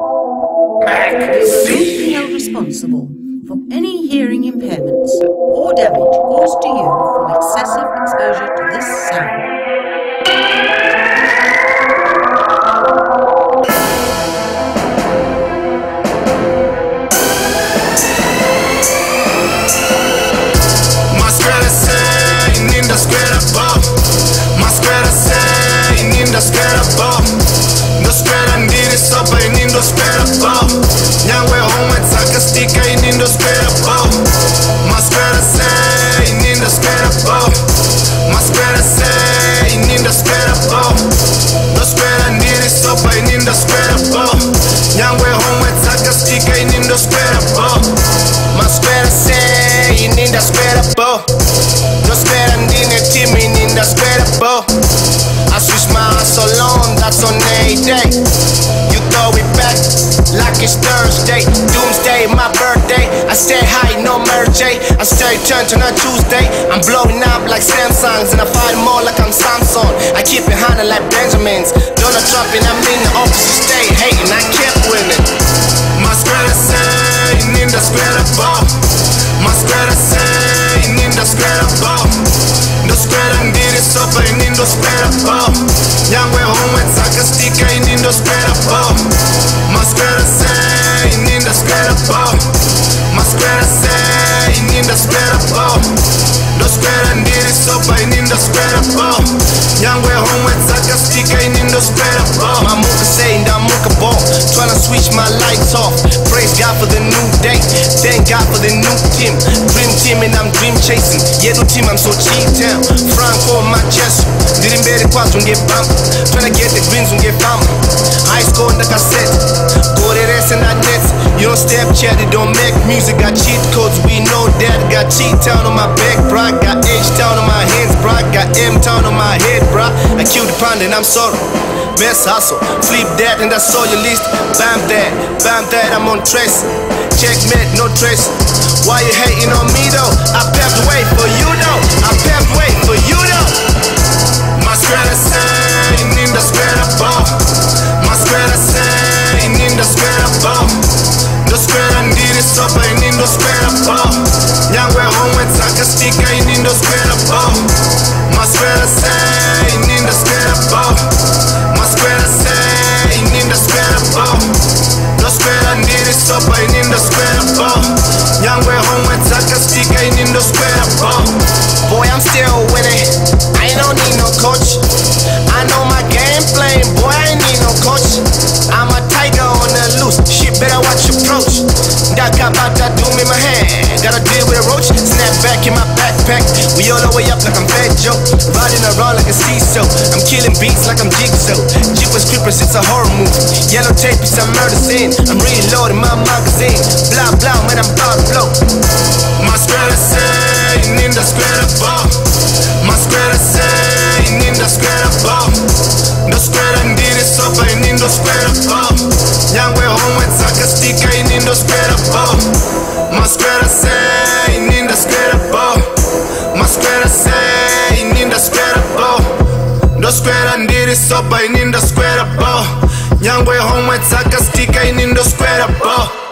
You are responsible for any hearing impairments or damage caused to you from excessive exposure to this sound. Maswera Sei, ninda square bomb. Maswera Sei, ninda square bomb. No square and in is up by nindo square bomb. Now we're home and suck a stick in nindo square bomb. Maswera Sei, ninda square bomb. Maswera Sei, ninda square bomb. No square and in is up by nindo square bomb. Now we're home and suck a stick in nindo square bomb. Maswera Sei. In the square above, no square and in a team in the square above. I switch my ass alone, that's on a day. You throw it back like it's Thursday. Doomsday, my birthday. I stay high, no merge. I stay turned on a Tuesday. I'm blowing up like Samsungs and I fight more like I'm Samson. I keep it handling like Benjamins. Donald Trump and I'm in the office to stay hating. I kept winning. My square is in the square above. Maswera Sei, ninda square bomb. No square and did it so by nindo square bomb. Nyangwe home and saka stika in nindo square bomb. Maswera Sei, ninda square bomb. Maswera Sei, ninda square bomb. No square and did it so by nindo square bomb. Nyangwe home and saka stika in nindo square bomb. My move saying that muka bomb. Tryna switch my lights off. Praise God for the new day. Thank God for the new team. Dream team and I'm dream chasing. Yellow team I'm so cheating. Franco on my chest. Didn't bear the quads and get bumped. Tryna get the greens and get bumped. High score on the cassette. Go to rest and I nets. You don't step chat, it don't make music. Got cheat codes, we know that. Got cheat town on my back, bro. Got H town on my hands, bro. Got M town on my head, bro. I killed the pound and I'm sorry. Best hustle, flip that and that's all your list. Bam that, I'm on trace. Checkmate, no trace. Why you hating on me though? I paved the way for you though. I paved the way for you though. Maswera Sei, ninda square bomb. Maswera Sei, ninda square bomb. No square and did it so by nindo square bomb. Young way home and suck a stick in nindo square bomb. Maswera Sei, ninda square bomb. Maswera Sei, ninda square bomb. No square and did it so by ninda square bomb. Young way home and suck a stick in nindo square bomb. Boy, I'm still with it. I don't need no coach. I know my game playing, boy, I ain't need no coach. I'm a tiger on the loose. Shit, better watch your approach. That got about that doom in my hand. Gotta deal with a roach. Snap back in my backpack. We all the way up like I'm Fat Joe. Riding around like a seesaw. I'm killing beats like I'm Jigsaw. Jeepers Creepers, it's a horror movie. Yellow tape is a murder scene. I'm reloading my magazine. Blah, blah, man, I'm about to blow. Maswera Sei, ninda square bomb. Maswera Sei, ninda square bomb. No square and did it so by nindo square bomb. Young way home and suck a stick in nindo square bomb. Maswera Sei, ninda square bomb. Maswera Sei, ninda square bomb. No square and did it so by nindo square bomb. Young way home and suck a stick in nindo square bomb.